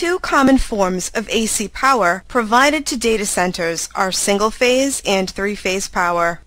two common forms of AC power provided to data centers are single-phase and three-phase power.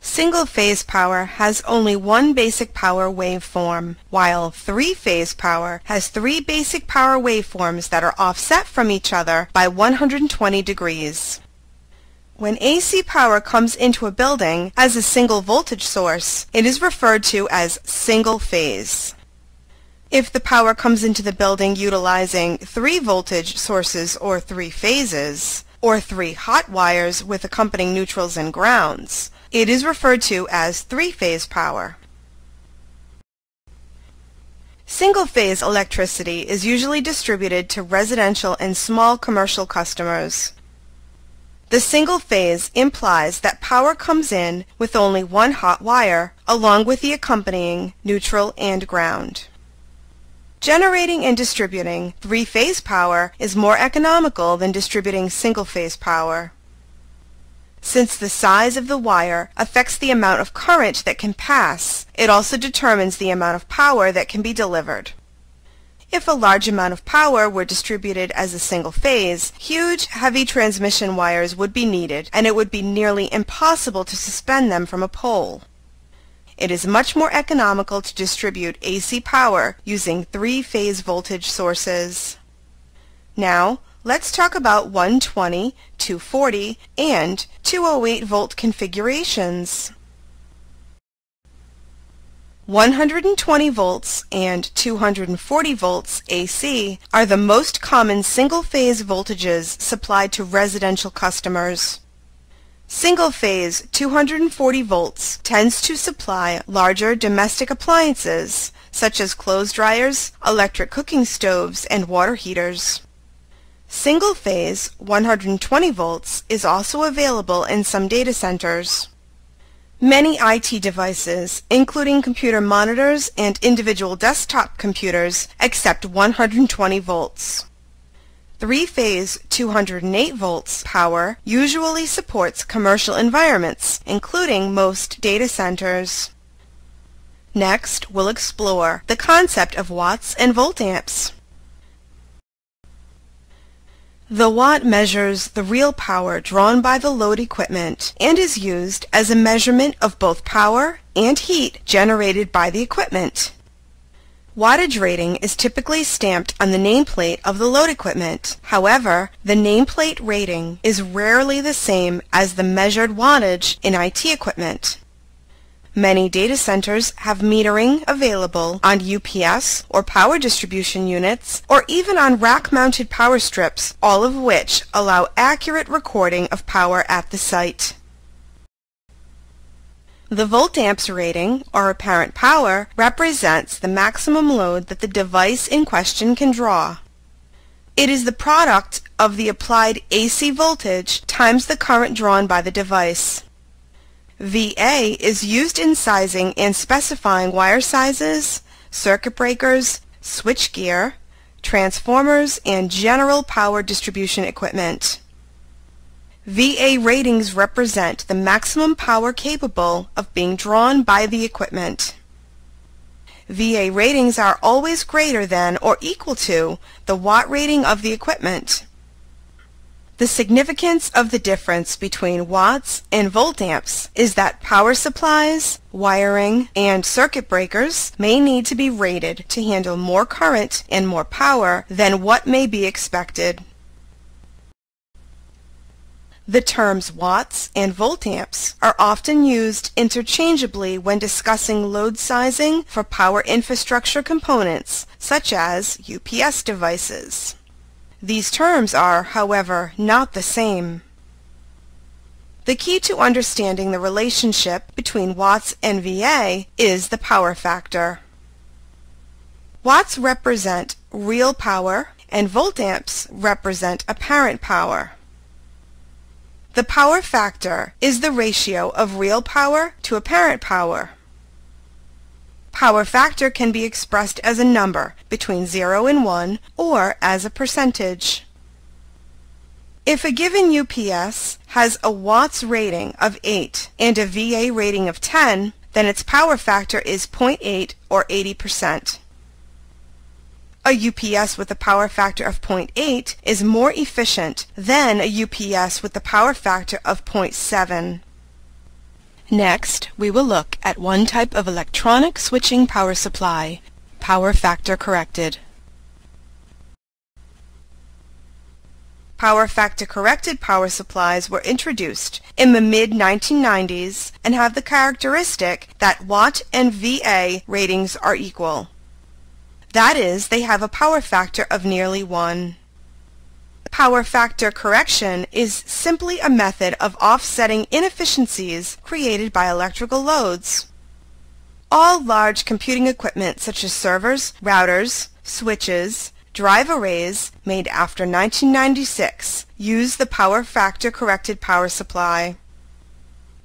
Single-phase power has only one basic power waveform, while three-phase power has three basic power waveforms that are offset from each other by 120 degrees. When AC power comes into a building as a single voltage source, it is referred to as single phase. If the power comes into the building utilizing three voltage sources or three phases, or three hot wires with accompanying neutrals and grounds, it is referred to as three-phase power. Single-phase electricity is usually distributed to residential and small commercial customers. The single phase implies that power comes in with only one hot wire, along with the accompanying neutral and ground. Generating and distributing three-phase power is more economical than distributing single-phase power, since the size of the wire affects the amount of current that can pass. It also determines the amount of power that can be delivered. If a large amount of power were distributed as a single phase, huge, heavy transmission wires would be needed, and it would be nearly impossible to suspend them from a pole. It is much more economical to distribute AC power using three-phase voltage sources. Now, let's talk about 120, 240, and 208 volt configurations. 120 volts and 240 volts AC are the most common single-phase voltages supplied to residential customers. Single-phase 240 volts tends to supply larger domestic appliances such as clothes dryers, electric cooking stoves, and water heaters. Single-phase 120 volts is also available in some data centers. Many IT devices, including computer monitors and individual desktop computers, accept 120 volts. Three-phase 208 volts power usually supports commercial environments, including most data centers. Next, we'll explore the concept of watts and voltamps. The watt measures the real power drawn by the load equipment and is used as a measurement of both power and heat generated by the equipment. Wattage rating is typically stamped on the nameplate of the load equipment. However, the nameplate rating is rarely the same as the measured wattage in IT equipment. Many data centers have metering available on UPS or power distribution units, or even on rack-mounted power strips, all of which allow accurate recording of power at the site. The voltamps rating, or apparent power, represents the maximum load that the device in question can draw. It is the product of the applied AC voltage times the current drawn by the device. VA is used in sizing and specifying wire sizes, circuit breakers, switchgear, transformers, and general power distribution equipment. VA ratings represent the maximum power capable of being drawn by the equipment. VA ratings are always greater than or equal to the watt rating of the equipment. The significance of the difference between watts and voltamps is that power supplies, wiring, and circuit breakers may need to be rated to handle more current and more power than what may be expected. The terms watts and voltamps are often used interchangeably when discussing load sizing for power infrastructure components, such as UPS devices. These terms are, however, not the same. The key to understanding the relationship between watts and VA is the power factor. Watts represent real power, and voltamps represent apparent power. The power factor is the ratio of real power to apparent power. Power factor can be expressed as a number between 0 and 1, or as a percentage. If a given UPS has a watts rating of 8 and a VA rating of 10, then its power factor is 0.8 or 80%. A UPS with a power factor of 0.8 is more efficient than a UPS with a power factor of 0.7. Next, we will look at one type of electronic switching power supply, power factor corrected. Power factor corrected power supplies were introduced in the mid-1990s and have the characteristic that watt and VA ratings are equal. That is, they have a power factor of nearly 1. Power factor correction is simply a method of offsetting inefficiencies created by electrical loads. All large computing equipment such as servers, routers, switches, drive arrays made after 1996 use the power factor corrected power supply.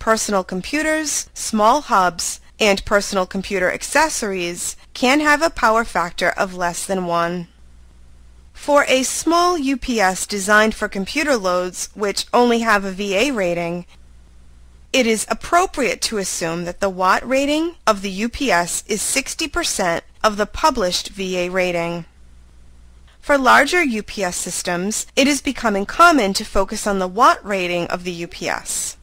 Personal computers, small hubs, and personal computer accessories can have a power factor of less than 1. For a small UPS designed for computer loads which only have a VA rating, it is appropriate to assume that the watt rating of the UPS is 60% of the published VA rating. For larger UPS systems, it is becoming common to focus on the watt rating of the UPS.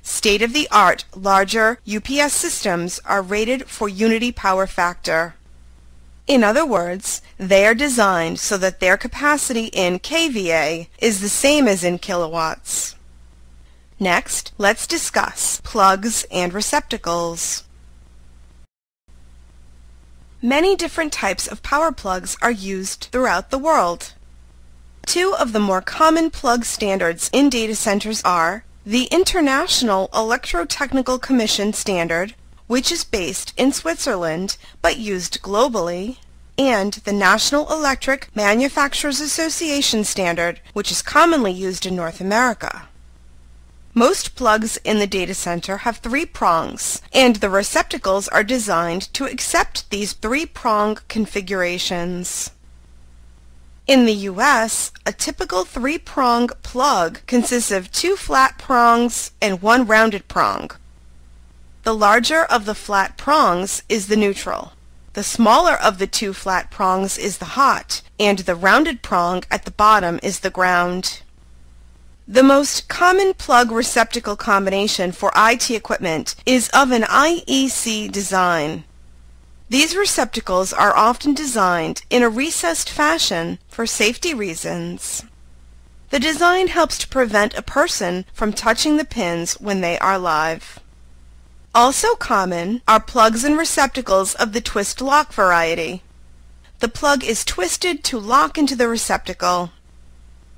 State-of-the-art larger UPS systems are rated for unity power factor. In other words, they are designed so that their capacity in kVA is the same as in kilowatts. Next, let's discuss plugs and receptacles. Many different types of power plugs are used throughout the world. Two of the more common plug standards in data centers are the International Electrotechnical Commission standard, which is based in Switzerland but used globally, and the National Electric Manufacturers Association standard, which is commonly used in North America. Most plugs in the data center have 3 prongs, and the receptacles are designed to accept these 3-prong configurations. In the U.S., a typical 3-prong plug consists of 2 flat prongs and 1 rounded prong. The larger of the flat prongs is the neutral. The smaller of the 2 flat prongs is the hot, and the rounded prong at the bottom is the ground. The most common plug receptacle combination for IT equipment is of an IEC design. These receptacles are often designed in a recessed fashion for safety reasons. The design helps to prevent a person from touching the pins when they are live. Also common are plugs and receptacles of the twist lock variety. The plug is twisted to lock into the receptacle.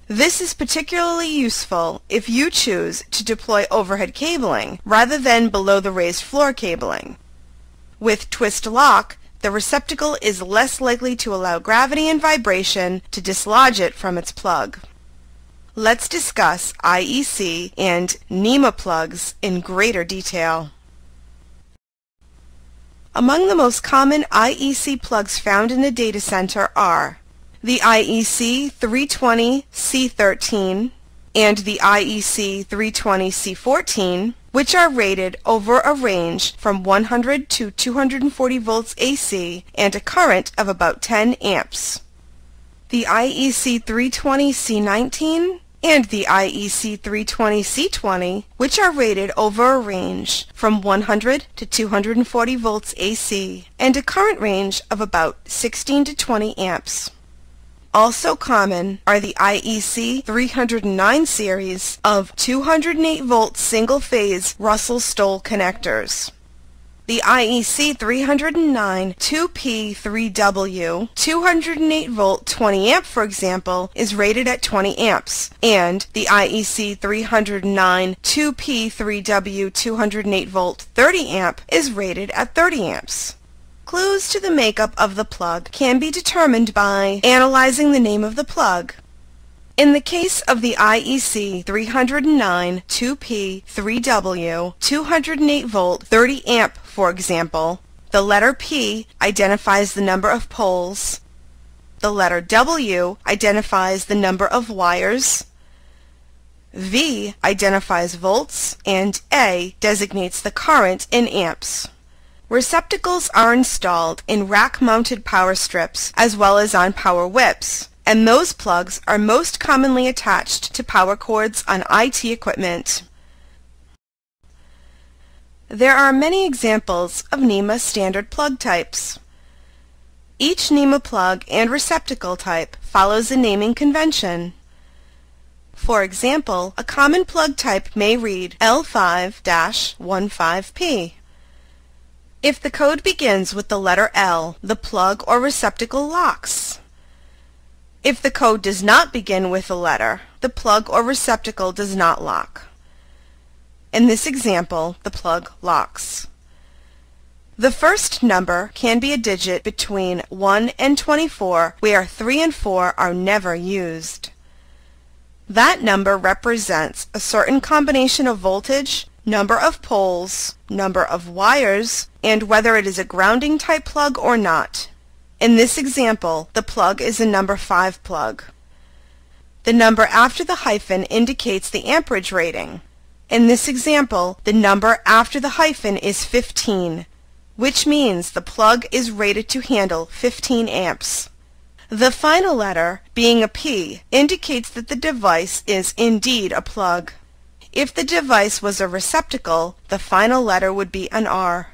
This is particularly useful if you choose to deploy overhead cabling rather than below the raised floor cabling. With twist lock, the receptacle is less likely to allow gravity and vibration to dislodge it from its plug. Let's discuss IEC and NEMA plugs in greater detail. Among the most common IEC plugs found in a data center are the IEC 320 C13 and the IEC 320 C14, which are rated over a range from 100 to 240 volts AC and a current of about 10 amps. The IEC 320 C19 and the IEC 320 C20, which are rated over a range from 100 to 240 volts AC and a current range of about 16 to 20 amps. Also common are the IEC 309 series of 208-volt single-phase Russell Stoll connectors. The IEC 309 2P3W 208-volt 20-amp, for example, is rated at 20 amps, and the IEC 309 2P3W 208-volt 30-amp is rated at 30 amps. Clues to the makeup of the plug can be determined by analyzing the name of the plug. In the case of the IEC 309 2P3W 208-volt 30-amp, for example, the letter P identifies the number of poles, the letter W identifies the number of wires, V identifies volts, and A designates the current in amps. Receptacles are installed in rack-mounted power strips as well as on power whips, and those plugs are most commonly attached to power cords on IT equipment. There are many examples of NEMA standard plug types. Each NEMA plug and receptacle type follows a naming convention. For example, a common plug type may read L5-15P. If the code begins with the letter L, the plug or receptacle locks. If the code does not begin with a letter, the plug or receptacle does not lock. In this example, the plug locks. The first number can be a digit between 1 and 24, where 3 and 4 are never used. That number represents a certain combination of voltage, number of poles, number of wires, and whether it is a grounding type plug or not. In this example, the plug is a number 5 plug. The number after the hyphen indicates the amperage rating. In this example, the number after the hyphen is 15, which means the plug is rated to handle 15 amps. The final letter, being a P, indicates that the device is indeed a plug. If the device was a receptacle, the final letter would be an R.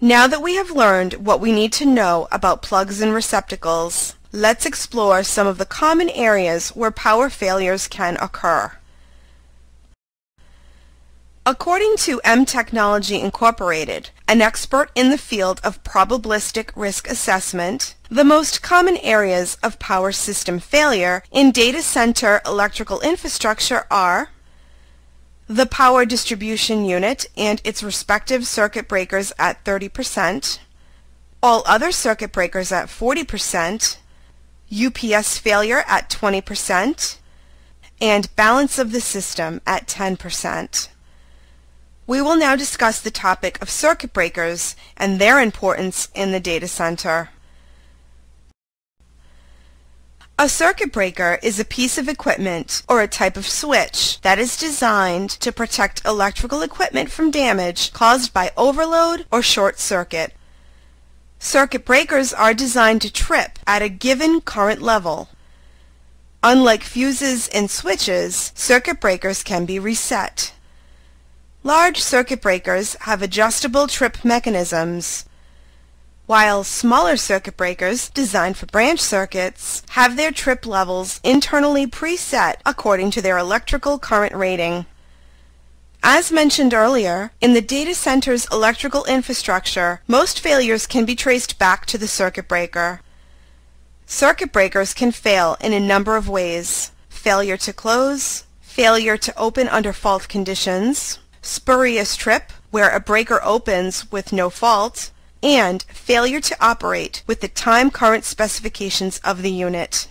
Now that we have learned what we need to know about plugs and receptacles, let's explore some of the common areas where power failures can occur. According to M Technology Incorporated, an expert in the field of probabilistic risk assessment, the most common areas of power system failure in data center electrical infrastructure are the power distribution unit and its respective circuit breakers at 30%, all other circuit breakers at 40%, UPS failure at 20%, and balance of the system at 10%. We will now discuss the topic of circuit breakers and their importance in the data center. A circuit breaker is a piece of equipment or a type of switch that is designed to protect electrical equipment from damage caused by overload or short circuit. Circuit breakers are designed to trip at a given current level. Unlike fuses and switches, circuit breakers can be reset. Large circuit breakers have adjustable trip mechanisms, while smaller circuit breakers, designed for branch circuits, have their trip levels internally preset according to their electrical current rating. As mentioned earlier, in the data center's electrical infrastructure, most failures can be traced back to the circuit breaker. Circuit breakers can fail in a number of ways: failure to close, failure to open under fault conditions, spurious trip, where a breaker opens with no fault, and failure to operate with the time current specifications of the unit.